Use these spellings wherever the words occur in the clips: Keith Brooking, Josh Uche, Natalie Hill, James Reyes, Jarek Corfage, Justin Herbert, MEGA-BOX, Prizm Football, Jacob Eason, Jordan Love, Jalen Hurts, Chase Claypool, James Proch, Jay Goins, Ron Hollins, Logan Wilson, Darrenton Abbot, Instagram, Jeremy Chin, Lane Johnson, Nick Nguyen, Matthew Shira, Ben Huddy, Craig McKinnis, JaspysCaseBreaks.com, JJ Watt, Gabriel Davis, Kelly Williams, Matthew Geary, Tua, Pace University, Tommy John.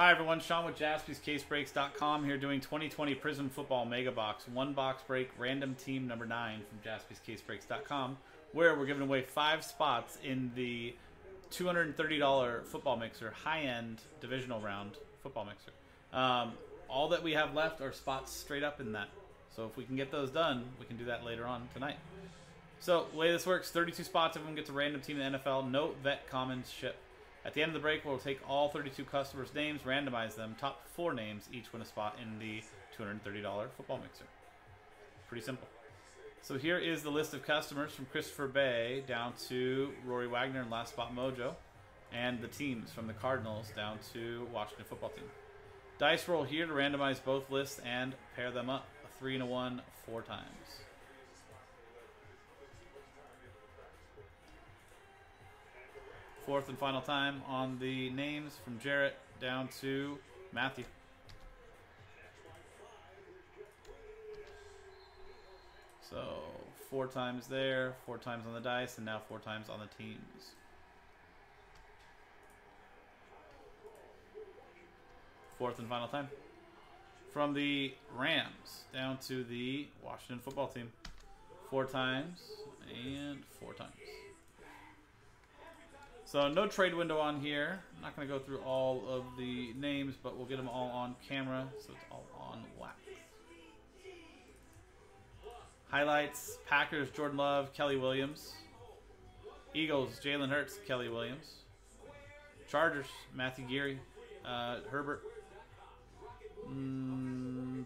Hi everyone, Sean with JaspysCaseBreaks.com here doing 2020 Prizm Football Mega Box. One box break, random team number 9 from JaspysCaseBreaks.com, where we're giving away 5 spots in the $230 football mixer, high-end divisional round football mixer. All that we have left are spots straight up in that. So if we can get those done, we can do that later on tonight. So the way this works, 32 spots of them get to random team in the NFL. No vet commons ship. At the end of the break, we'll take all 32 customers' names, randomize them. Top 4 names each win a spot in the $230 football mixer. Pretty simple. So here is the list of customers from Christopher Bay down to Rory Wagner and Last Spot Mojo, and the teams from the Cardinals down to Washington Football Team. Dice roll here to randomize both lists and pair them up. A 3 and a 1 4 times. Fourth and final time on the names from Jarrett down to Matthew. So 4 times there, 4 times on the dice, and now 4 times on the teams. Fourth and final time. From the Rams down to the Washington Football Team. 4 times and 4 times. So no trade window on here. I'm not going to go through all of the names, but we'll get them all on camera, so it's all on wax. Highlights, Packers, Jordan Love, Kelly Williams. Eagles, Jalen Hurts, Kelly Williams. Chargers, Matthew Geary, Herbert.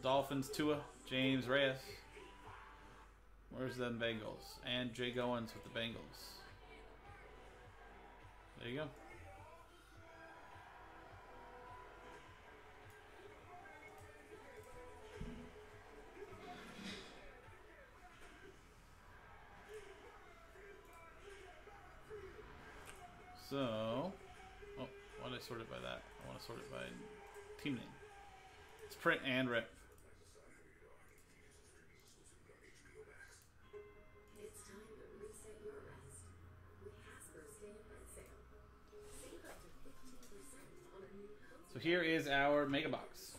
Dolphins, Tua, James Reyes. Where's them Bengals? And Jay Goins with the Bengals. There you go. So, oh, why did I sort it by that? I want to sort it by team name. It's print and rip. So here is our mega box.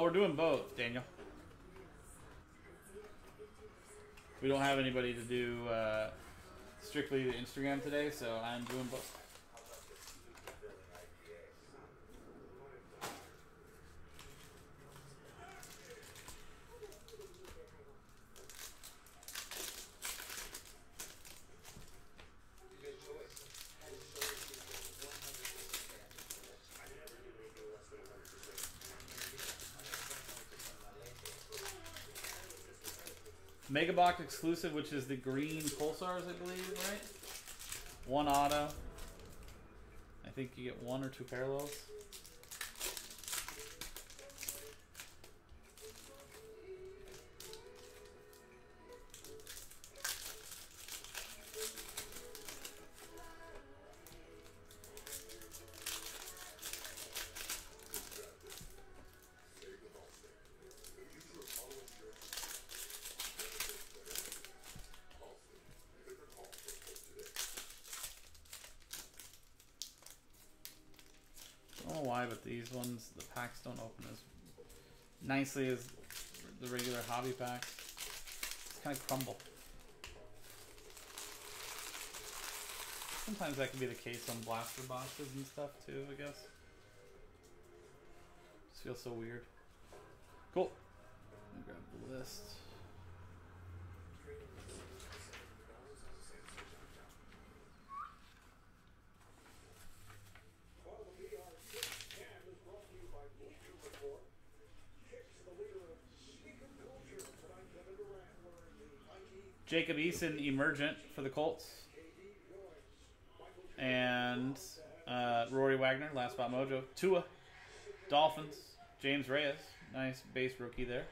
We're doing both, Daniel. We don't have anybody to do strictly the Instagram today, so I'm doing both. Mega Box exclusive, which is the green pulsars, I believe, right? 1 auto. I think you get 1 or 2 parallels. But these ones, the packs don't open as nicely as the regular hobby packs. It's kind of crumble. Sometimes that can be the case on blaster boxes and stuff too, I guess. Just feels so weird. Cool. I'll grab the list. Jacob Eason, Emergent for the Colts. And Rory Wagner, Last Spot Mojo. Tua, Dolphins. James Reyes, nice base rookie there.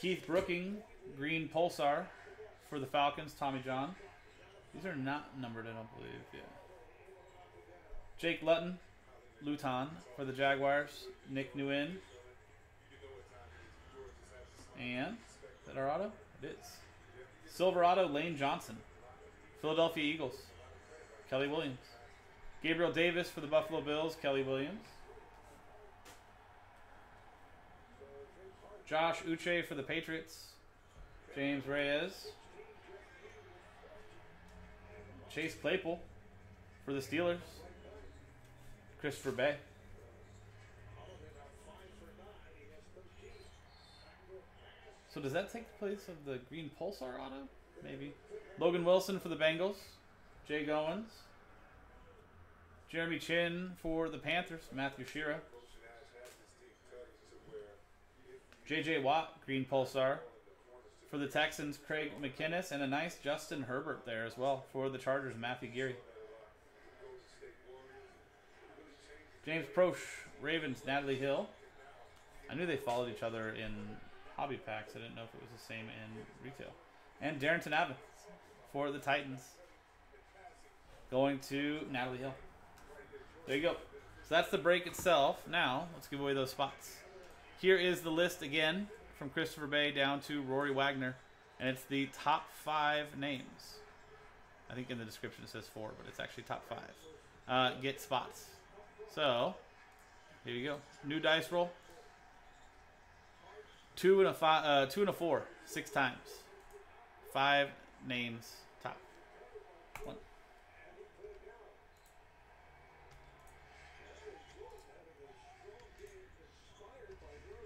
Keith Brooking, green pulsar for the Falcons, Tommy John. These are not numbered, I don't believe, yeah. Jake Luton for the Jaguars, Nick Nguyen. And is that our auto? It is. Silver auto, Lane Johnson. Philadelphia Eagles, Kelly Williams. Gabriel Davis for the Buffalo Bills, Kelly Williams. Josh Uche for the Patriots, James Reyes. Chase Claypool for the Steelers, Christopher Bay. So does that take the place of the green Pulsar auto? Maybe. Logan Wilson for the Bengals, Jay Goins. Jeremy Chin for the Panthers, Matthew Shira. JJ Watt, green Pulsar. For the Texans, Craig McKinnis, and a nice Justin Herbert there as well. For the Chargers, Matthew Geary. James Proch, Ravens, Natalie Hill. I knew they followed each other in hobby packs. I didn't know if it was the same in retail. And Darrenton Abbot for the Titans. Going to Natalie Hill. There you go. So that's the break itself. Now, let's give away those spots. Here is the list again. From Christopher Bay down to Rory Wagner, and it's the top 5 names. I think in the description it says 4, but it's actually top 5. Get spots. So here you go. New dice roll. 2 and a 5, 2 and a 4, 6 times. 5 names top. 1.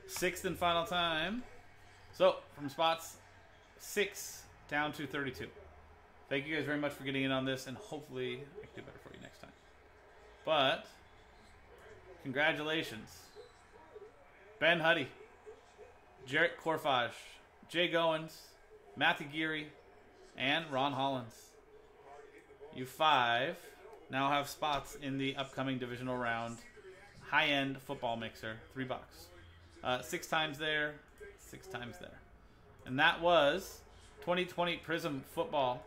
Sixth and final time. So, from spots 6 down to 32. Thank you guys very much for getting in on this, and hopefully I can do better for you next time. But, congratulations. Ben Huddy, Jarek Corfage, Jay Goins, Matthew Geary, and Ron Hollins. You 5 now have spots in the upcoming divisional round high-end football mixer, $3. 6 times there, 6 times there. And that was 2020 Prizm Football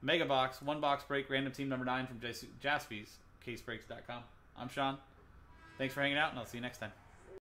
Mega Box, 1 box break, random team number 9 from JaspysCaseBreaks.com. I'm Sean. Thanks for hanging out, and I'll see you next time.